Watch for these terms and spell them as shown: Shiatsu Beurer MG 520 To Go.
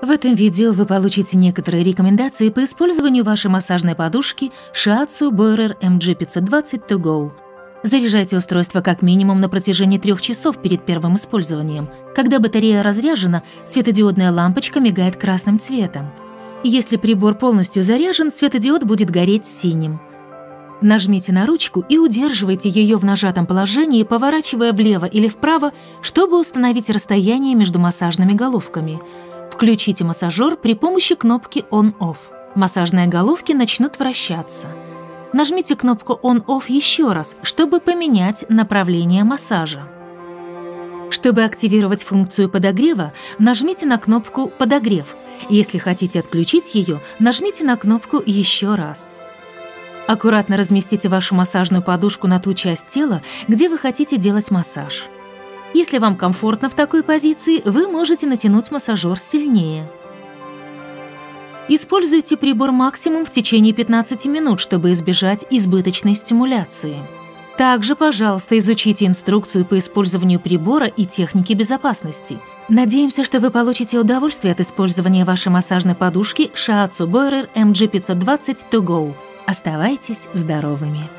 В этом видео вы получите некоторые рекомендации по использованию вашей массажной подушки Shiatsu Beurer MG 520 To Go. Заряжайте устройство как минимум на протяжении 3 часов перед первым использованием. Когда батарея разряжена, светодиодная лампочка мигает красным цветом. Если прибор полностью заряжен, светодиод будет гореть синим. Нажмите на ручку и удерживайте ее в нажатом положении, поворачивая влево или вправо, чтобы установить расстояние между массажными головками. Включите массажер при помощи кнопки «On-Off». Массажные головки начнут вращаться. Нажмите кнопку «On-Off» еще раз, чтобы поменять направление массажа. Чтобы активировать функцию подогрева, нажмите на кнопку «Подогрев». Если хотите отключить ее, нажмите на кнопку еще раз. Аккуратно разместите вашу массажную подушку на ту часть тела, где вы хотите делать массаж. Если вам комфортно в такой позиции, вы можете натянуть массажер сильнее. Используйте прибор максимум в течение 15 минут, чтобы избежать избыточной стимуляции. Также, пожалуйста, изучите инструкцию по использованию прибора и техники безопасности. Надеемся, что вы получите удовольствие от использования вашей массажной подушки Shiatsu Beurer MG 520 To Go. Оставайтесь здоровыми!